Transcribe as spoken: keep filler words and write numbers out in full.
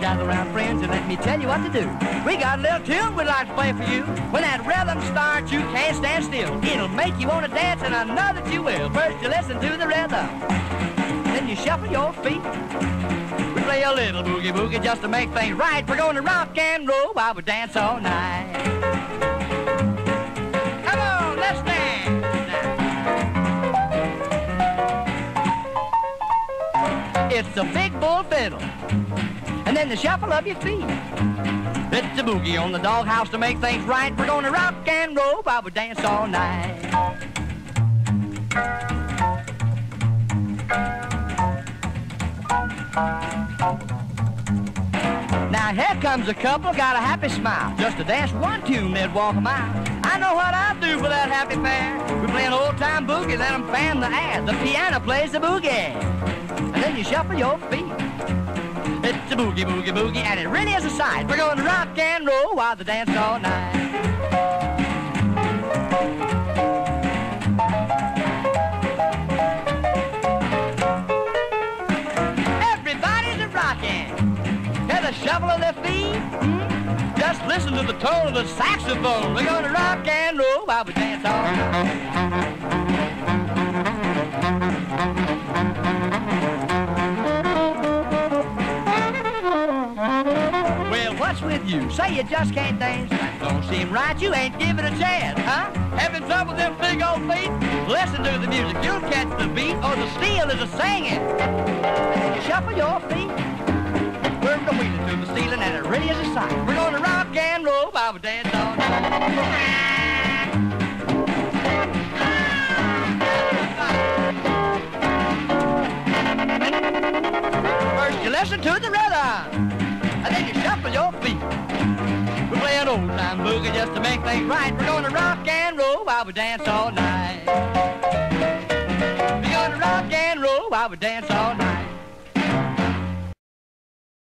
Gather around, friends, and let me tell you what to do. We got a little tune we'd like to play for you. When that rhythm starts, you can't stand still. It'll make you want to dance, and I know that you will. First you listen to the rhythm, then you shuffle your feet. We play a little boogie boogie just to make things right. We're going to rock and roll while we dance all night. It's a big bull fiddle, and then the shuffle of your feet. It's a boogie on the doghouse to make things right. We're gonna rock and roll while we dance all night. Now here comes a couple, got a happy smile. Just to dance one tune, they'd walk a mile. I know what I'll do for that happy pair. We play an old-time boogie, let them fan the air. The piano plays the boogie, and then you shuffle your feet. It's a boogie, boogie, boogie, and it really is a sight. We're going to rock and roll while the dance all night. Everybody's a rockin'. Hear the shuffle of their feet. Mm-hmm. Just listen to the tone of the saxophone. We're going to rock and roll while we dance all night. With you, say you just can't dance, don't seem right, you ain't giving a chance, huh? Having trouble with them big old feet? Listen to the music, you'll catch the beat, or the steel is a singing. Shuffle your feet, we're the wheeling through the ceiling, and it really is a sight. We're gonna rock and roll while we dance all night. First, you listen to the rhythm, and then you shuffle your feet. We're playing old-time boogie just to make things right. We're gonna rock and roll while we dance all night. We're gonna rock and roll while we dance all night.